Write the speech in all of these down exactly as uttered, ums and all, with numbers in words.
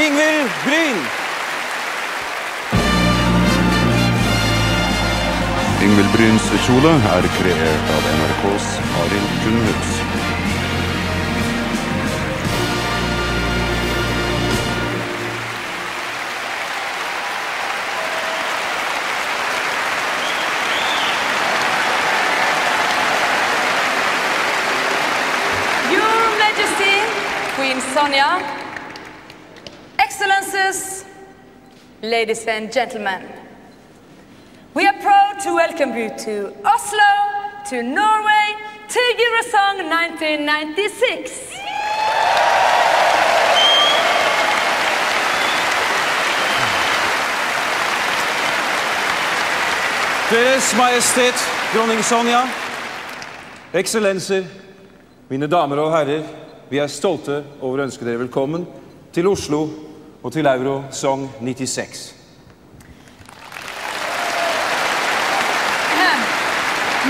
Ingvild Bryn. Ingvild Bryns kjole er kreert av N R K's Aril Gunnhus. Excellencies, ladies and gentlemen, we are proud to welcome you to Oslo, to Norway, to Eurovision nineteen ninety-six. Deres Majestet, dronning Sonja, Excellenser, mine damer og herrer, vi er stolte over å ønske dere velkommen til Oslo og til Eurovision Song nittiseks.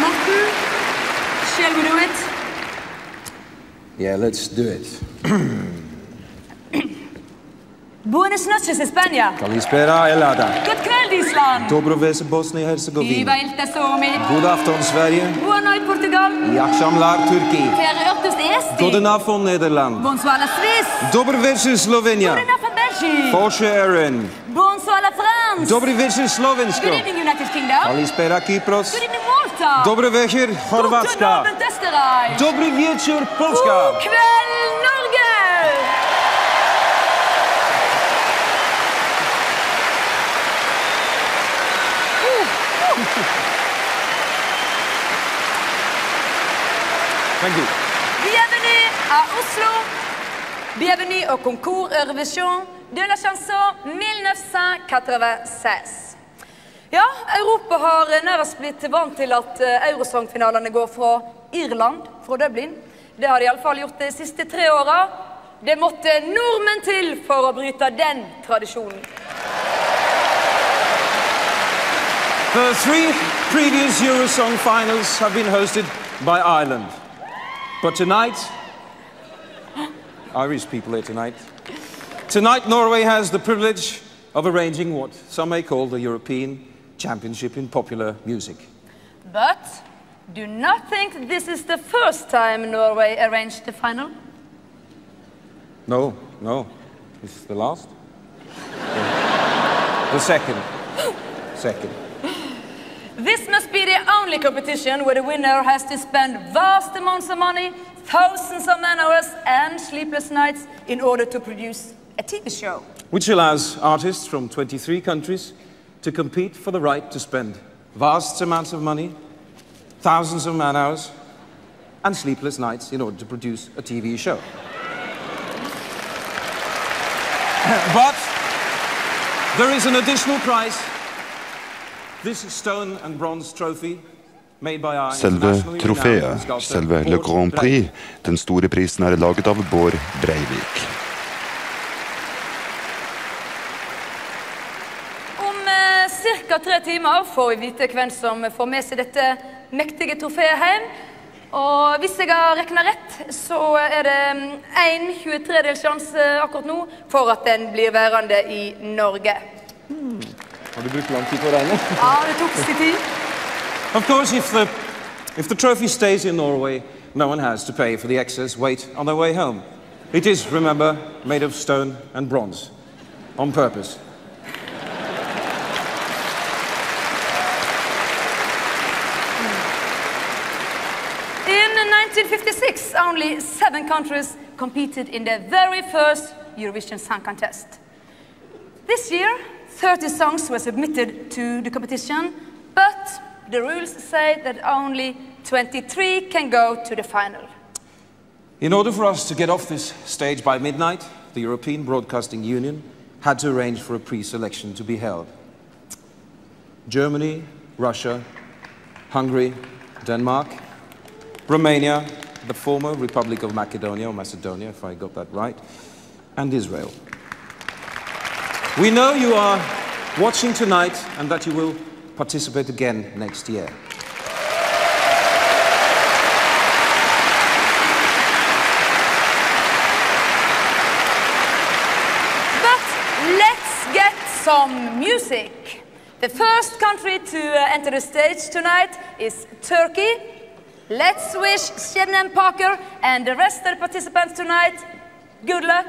Morten, shall we do it? Yeah, let's do it. Buenas noches, España. Kalispera, Elada. God kveld, Island. Dobro vese, Bosnia, Herzegovina. Hyvä ilta, Suomi. God afton, Sverige. Buona il Portugal. Jaksamlar, Turki. Ferreørtus, Eesti. Godenavond, Nederland. Bonsoir, Swiss. Dobro vese, Slovenia. Godenavond, België. Porsche, Aaron. Bonsoir, France. Dobro vese, Slovensko. Good evening, United Kingdom. Kalispera, Kypros. Good evening, Malta. Dobro večer, Horvatska. God evening, Österreich. Dobro večer, Polska. God kveld, Norge. Bienvenue à Oslo. Bienvenue au concours Eurovision de la chanson nitten sekstiseks. Ja, Europa har nærmest blitt vant til at Eurosong-finalene går fra Irland, fra Dublin. Det har de i alle fall gjort de siste tre årene. Det måtte nordmenn til for å bryte den tradisjonen. The three previous Eurosong finals have been hosted by Ireland. But tonight, Irish people here tonight, tonight Norway has the privilege of arranging what some may call the European Championship in Popular Music. But do not think this is the first time Norway arranged the final? No, no. It's the last. The second. Second. This must be the only competition where the winner has to spend vast amounts of money, thousands of man hours and sleepless nights in order to produce a T V show. Which allows artists from twenty-three countries to compete for the right to spend vast amounts of money, thousands of man hours and sleepless nights in order to produce a T V show. But there is an additional prize. Selve troféet, selve Le Grand Prix, den store prisen er laget av Bård Breivik. Om cirka tre timer får vi vite hvem som får med seg dette mektige troféet hjem. Og hvis jeg har regnet rett, så er det en tjuetredjedel sjanse akkurat nå for at den blir værende i Norge. Har du brukt lang tid på å regne? Ja, det tok sin tid. Of course, if the, if the trophy stays in Norway, no one has to pay for the excess weight on their way home. It is, remember, made of stone and bronze. On purpose. In nineteen fifty-six, only seven countries competed in their very first Eurovision Song Contest. This year, thirty songs were submitted to the competition, but the rules say that only twenty-three can go to the final. In order for us to get off this stage by midnight, the European Broadcasting Union had to arrange for a pre-selection to be held. Germany, Russia, Hungary, Denmark, Romania, the former Republic of Macedonia, or Macedonia, if I got that right, and Israel. We know you are watching tonight and that you will participate again next year. But some music. The first country to enter the stage tonight is Turkey. Let's wish Siemlen Parker and the rest of the participants tonight good luck.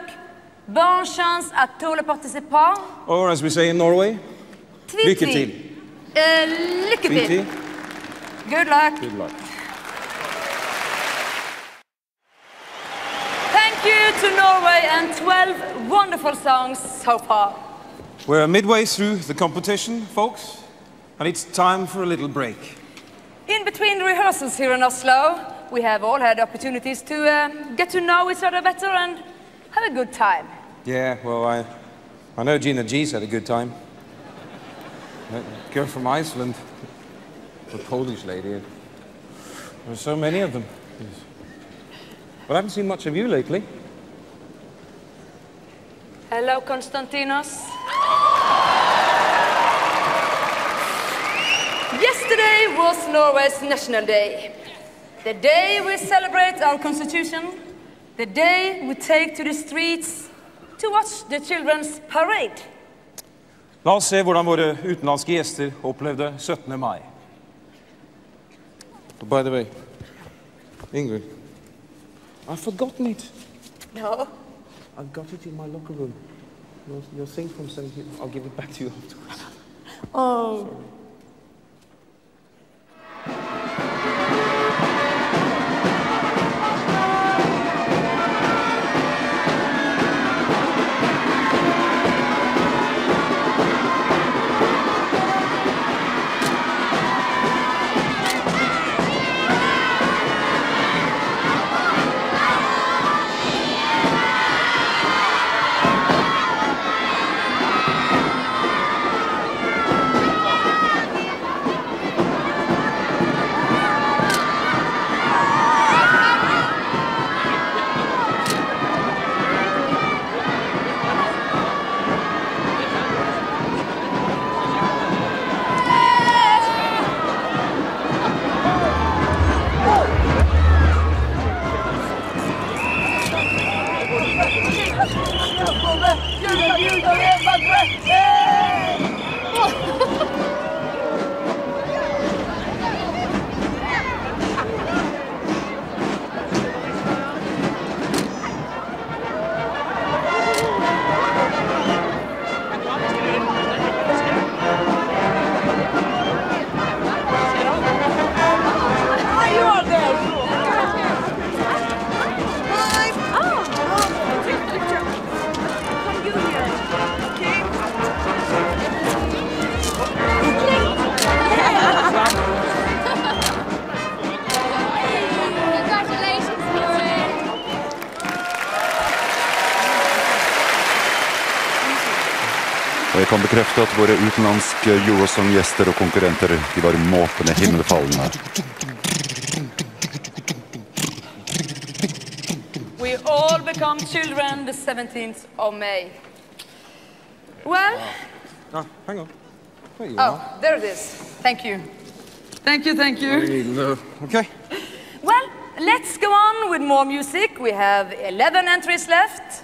Bonne chance à tous les participants. Or as we say in Norway, lykke til. Uh, lykke til. Good luck. Good luck. Thank you to Norway and twelve wonderful songs so far. We're midway through the competition, folks, and it's time for a little break. In between the rehearsals here in Oslo, we have all had opportunities to uh, get to know each other better and have a good time. Yeah, well, I, I know Gina G's had a good time. That girl from Iceland, the Polish lady. There's so many of them. Well, I haven't seen much of you lately. Hello, Konstantinos. Yesterday was Norway's National Day. The day we celebrate our constitution. The day we take to the streets to watch the children's parade. La oss se hvordan våre utenlandske gjester opplevde syttende mai. Oh, by the way, Ingrid, I've forgotten it. No. I've got it in my locker room. Your, your thing from seventeen, I'll give it back to you afterwards. Oh. Sorry. Jeg kan bekrefte at våre utenlandske Eurosong-gjester og konkurrenter, de var måpende himmelfallende. We all become children the seventeenth of May. Well... Ah, hang on. There you are. Oh, there it is. Thank you. Thank you, thank you. Okay. Well, let's go on with more music. We have eleven entries left.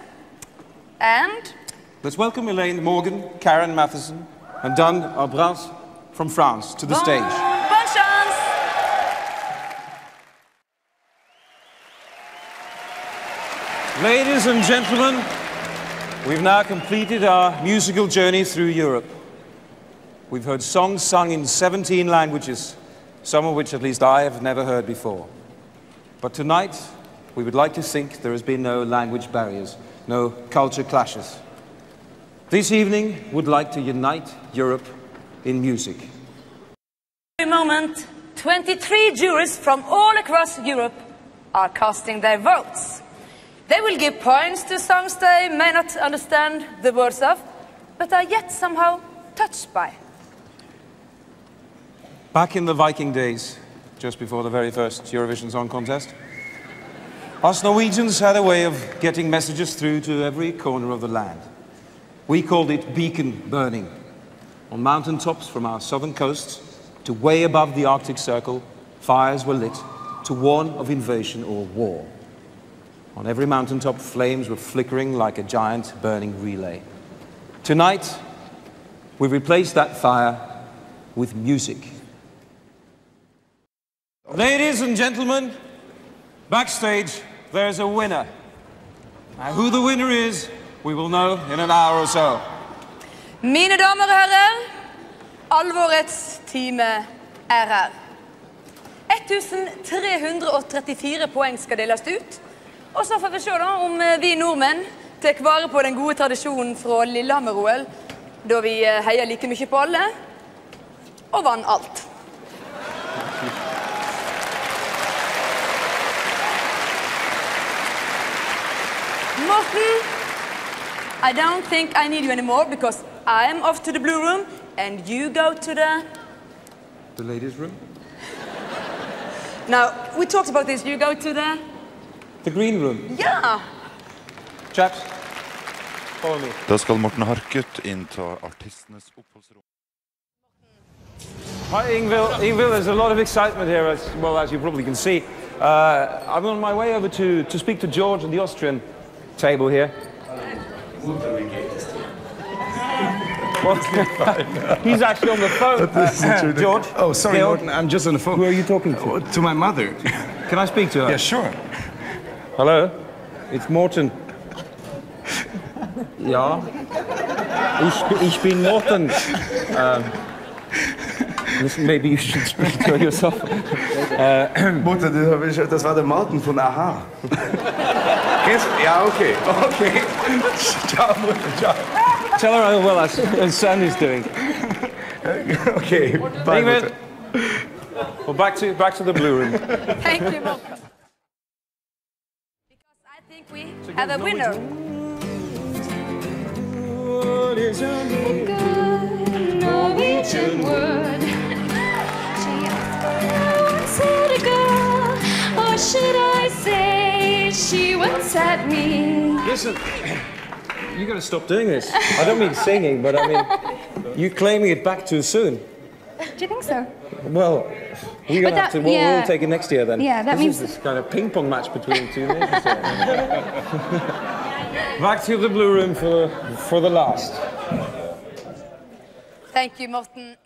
And... Let's welcome Elaine Morgan, Karen Matheson, and Dan Abrance from France to the bon, stage. Bonne chance! Ladies and gentlemen, we've now completed our musical journey through Europe. We've heard songs sung in seventeen languages, some of which at least I have never heard before. But tonight, we would like to think there has been no language barriers, no culture clashes. This evening, would like to unite Europe in music. At the moment, twenty-three jurors from all across Europe are casting their votes. They will give points to songs they may not understand the words of, but are yet somehow touched by. Back in the Viking days, just before the very first Eurovision Song Contest, us Norwegians had a way of getting messages through to every corner of the land. We called it beacon burning, on mountaintops from our southern coasts to way above the Arctic Circle, fires were lit to warn of invasion or war. On every mountaintop, flames were flickering like a giant burning relay. Tonight, We replace that fire with music. Ladies and gentlemen, backstage there's a winner. Now, who the winner is, we will know in an hour or so. Mine damer og herrer, alvorets time er her. tretten hundre og trettifire poeng skal deles ut. Og så får vi se da om vi nordmenn tek vare på den gode tradisjonen fra Lillehammer-O L, da vi heier like mye på alle, og vann alt. Morten, I don't think I need you anymore, because I'm off to the blue room, and you go to the... The ladies' room? Now, we talked about this. You go to the... The green room. Yeah. Chaps, follow me. Da skal Morten Harket innta artistenes oppholdsrom. Hi, Ingvild. Ingvild, there's a lot of excitement here, as well as you probably can see. Uh, I'm on my way over to, to speak to George and the Austrian table here. He's actually on the phone. Uh, George? Oh, sorry, George. Morten, I'm just on the phone. Who are you talking to? Oh, to my mother. Can I speak to her? Yeah, sure. Hello? It's Morten. Ja. Ich, ich bin Morten. Um, maybe you should speak to yourself. uh, Mutter, das war der Morten von A-ha. Yeah, okay. Okay. Ciao, Mutter, ciao. Tell her how well as Sam is doing. Okay. Bye, Mutter. Well, back to, back to the blue room. Thank you, Morten. Because I think we so have a winner. Good Norwegian word. Or should I say she once at me? Listen, you gotta stop doing this. I don't mean singing, but I mean you claiming it back too soon. Do you think so? Well, we're gonna that, have to. We'll, yeah. we'll take it next year then. Yeah, that this means is this kind of ping pong match between the two nations. Back to the blue room for for the last. Thank you, Morten.